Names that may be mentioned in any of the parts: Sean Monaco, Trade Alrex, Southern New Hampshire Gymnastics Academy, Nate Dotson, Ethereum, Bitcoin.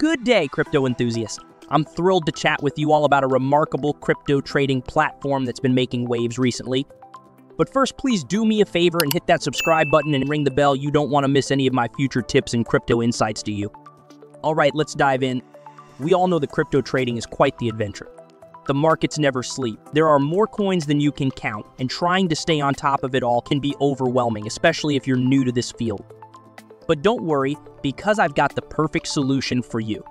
Good day, crypto enthusiasts. I'm thrilled to chat with you all about a remarkable crypto trading platform that's been making waves recently. But first, please do me a favor and hit that subscribe button and ring the bell. You don't want to miss any of my future tips and crypto insights, do you? All right, let's dive in. We all know that crypto trading is quite the adventure. The markets never sleep. There are more coins than you can count, and trying to stay on top of it all can be overwhelming, especially if you're new to this field. But don't worry, because I've got the perfect solution for you.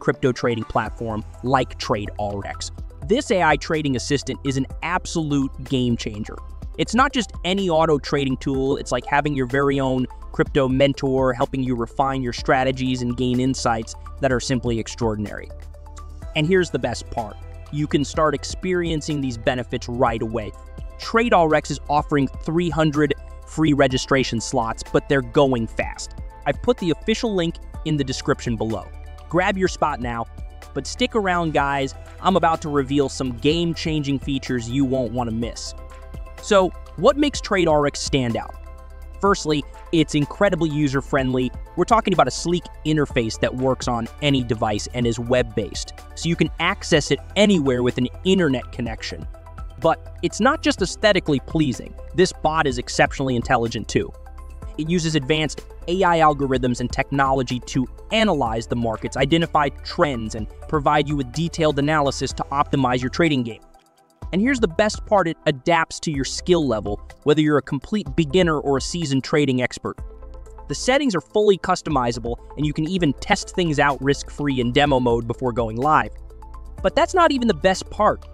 Crypto trading platform like Trade Alrex. This AI trading assistant is an absolute game changer. It's not just any auto trading tool, it's like having your very own crypto mentor helping you refine your strategies and gain insights that are simply extraordinary. And here's the best part. You can start experiencing these benefits right away. Trade Alrex is offering 300 free registration slots, but they're going fast. I've put the official link in the description below. Grab your spot now, but stick around, guys. I'm about to reveal some game-changing features you won't want to miss. So, what makes Trade Alrex stand out? Firstly, it's incredibly user-friendly. We're talking about a sleek interface that works on any device and is web-based, so you can access it anywhere with an internet connection. But it's not just aesthetically pleasing. This bot is exceptionally intelligent too. It uses advanced AI algorithms and technology to analyze the markets, identify trends, and provide you with detailed analysis to optimize your trading game. And here's the best part, it adapts to your skill level, whether you're a complete beginner or a seasoned trading expert. The settings are fully customizable, and you can even test things out risk-free in demo mode before going live. But that's not even the best part.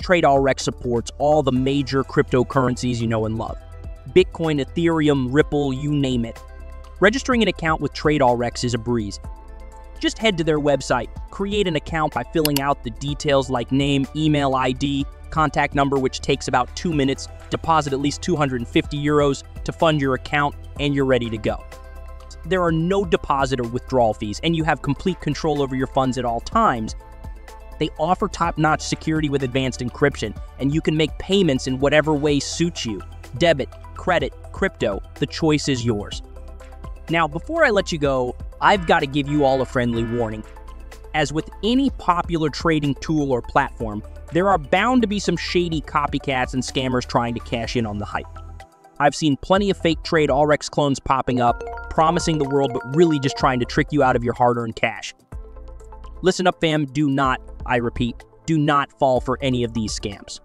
Trade Alrex supports all the major cryptocurrencies you know and love. Bitcoin, Ethereum, Ripple, you name it. Registering an account with Trade Alrex is a breeze. Just head to their website, create an account by filling out the details like name, email, ID, contact number, which takes about 2 minutes, deposit at least 250 euros to fund your account, and you're ready to go. There are no deposit or withdrawal fees, and you have complete control over your funds at all times. They offer top-notch security with advanced encryption, and you can make payments in whatever way suits you. Debit, credit, crypto, the choice is yours. Now, before I let you go, I've got to give you all a friendly warning. As with any popular trading tool or platform, there are bound to be some shady copycats and scammers trying to cash in on the hype. I've seen plenty of fake Trade Alrex clones popping up, promising the world but really just trying to trick you out of your hard-earned cash. Listen up, fam, do not, I repeat, do not fall for any of these scams.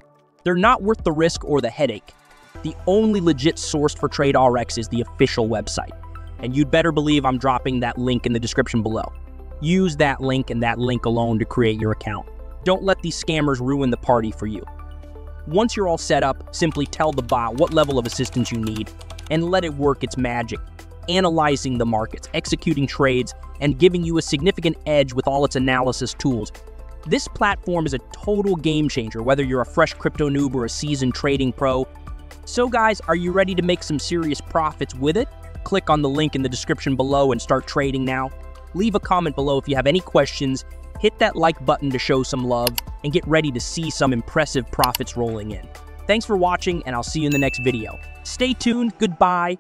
They're not worth the risk or the headache. The only legit source for Trade Alrex is the official website. And you'd better believe I'm dropping that link in the description below. Use that link and that link alone to create your account. Don't let these scammers ruin the party for you. Once you're all set up, simply tell the bot what level of assistance you need and let it work its magic, analyzing the markets, executing trades, and giving you a significant edge with all its analysis tools. This platform is a total game changer, whether you're a fresh crypto noob or a seasoned trading pro. So guys, are you ready to make some serious profits with it? Click on the link in the description below and start trading now. Leave a comment below if you have any questions, hit that like button to show some love, and get ready to see some impressive profits rolling in. Thanks for watching, and I'll see you in the next video. Stay tuned, goodbye.